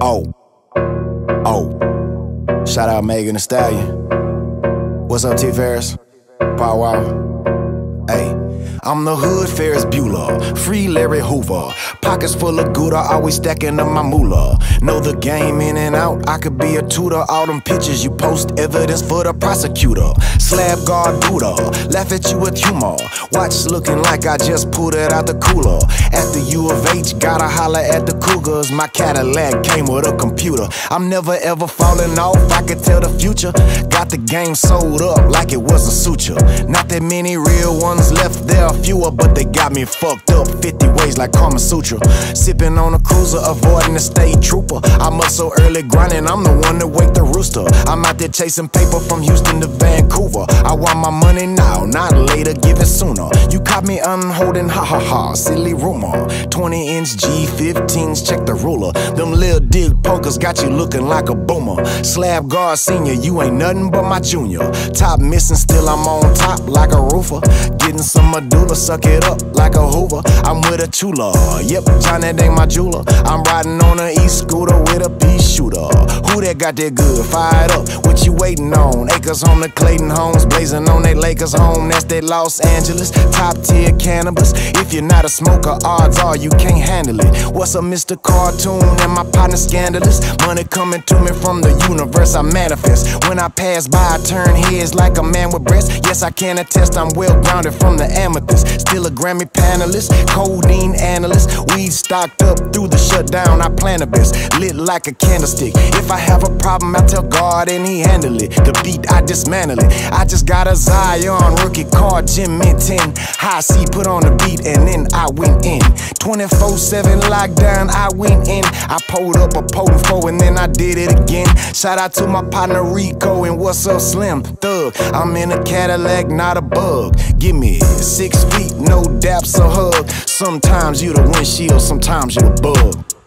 Oh. Shout out Megan Thee Stallion. What's up, T. Ferris? Bow wow. Hey. I'm the hood Ferris Bueller, free Larry Hoover. Pockets full of Gouda, always stacking up my moolah. Know the game in and out, I could be a tutor. All them pictures you post, evidence for the prosecutor. Slab guard Buddha, laugh at you with humor. Watch looking like I just pulled it out the cooler. After U of H, gotta holler at the Cougars. My Cadillac came with a computer. I'm never ever falling off, I could tell the future. Got the game sold up like it was a suture. Not that many real ones left there. Fewer, but they got me fucked up 50 ways like Karma Sutra. Sipping on a cruiser, avoiding the state trooper. I'm up so early grinding, I'm the one that wake the rooster. I'm out there chasing paper from Houston to Vancouver. I want my money now, not later, give it sooner. You caught me unholding, ha ha ha, silly rumor. 20-inch G15s, check the ruler. Them little dig pokers got you looking like a boomer. Slab guard senior, you ain't nothing but my junior. Top missing, still I'm on top like a roofer. Getting some medulla, suck it up like a Hoover. I'm with a chula, yep, Johnny ain't my jeweler. I'm riding on an e-scooter with a pea shooter. Who that got that good? Fired up, what you waiting on? Acres home to Clayton Homes, blazing on that Lakers home. That's that Los Angeles, top tier cannabis. If you're not a smoker, odds are you can't handle it. What's up, Mr. Cartoon and my partner Scandalous? Money coming to me from the universe, I manifest. When I pass by, I turn heads like a man with breasts. Yes, I can attest, I'm well grounded from the amethyst. Still a Grammy panelist, codeine analyst. Weed stocked up through the shutdown, I plan the best. Lit like a candlestick. If I have a problem, I tell God and he handle it. The beat, I dismantle it. I just got a Zion rookie card, Jim Mint 10. High C, put on the beat and then I went in. 24/7 lockdown, I went in. I pulled up a potent foe and then I did it again. Shout out to my partner Rico and what's up Slim Thug. I'm in a Cadillac, not a bug. Give me 6 feet, no daps or hug. Sometimes you the windshield, sometimes you the bug.